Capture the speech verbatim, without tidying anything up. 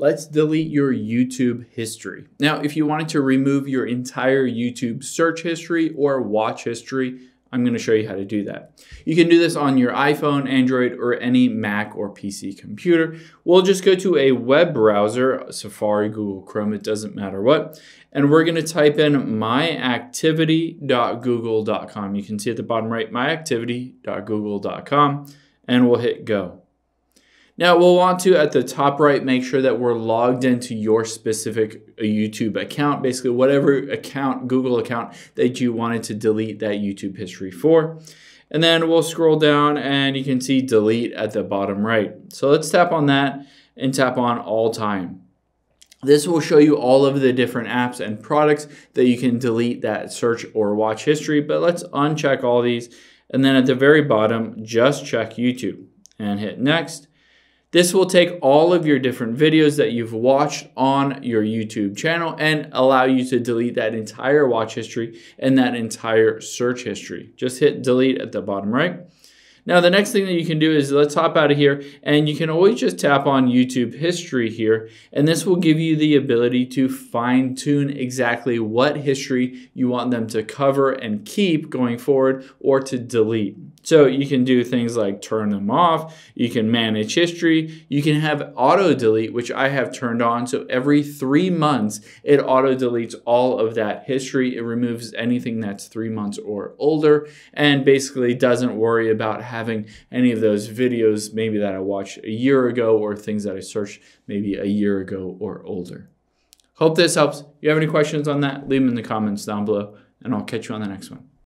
let's delete your YouTube history. Now, if you wanted to remove your entire YouTube search history or watch history, I'm going to show you how to do that. You can do this on your iPhone, Android, or any Mac or P C computer. We'll just go to a web browser, Safari, Google, Chrome, it doesn't matter what. And we're going to type in my activity dot google dot com. You can see at the bottom right, my activity dot google dot com, and we'll hit go. Now we'll want to, at the top right, make sure that we're logged into your specific YouTube account, basically whatever account, Google account, that you wanted to delete that YouTube history for. And then we'll scroll down and you can see delete at the bottom right. So let's tap on that and tap on all time. This will show you all of the different apps and products that you can delete that search or watch history, but let's uncheck all these. And then at the very bottom, just check YouTube and hit next. This will take all of your different videos that you've watched on your YouTube channel and allow you to delete that entire watch history and that entire search history. Just hit delete at the bottom right. Now, the next thing that you can do is let's hop out of here, and you can always just tap on YouTube history here, and this will give you the ability to fine tune exactly what history you want them to cover and keep going forward or to delete. So you can do things like turn them off, you can manage history, you can have auto delete, which I have turned on. So every three months, it auto deletes all of that history. It removes anything that's three months or older and basically doesn't worry about having any of those videos maybe that I watched a year ago or things that I searched maybe a year ago or older. Hope this helps. If you have any questions on that, leave them in the comments down below, and I'll catch you on the next one.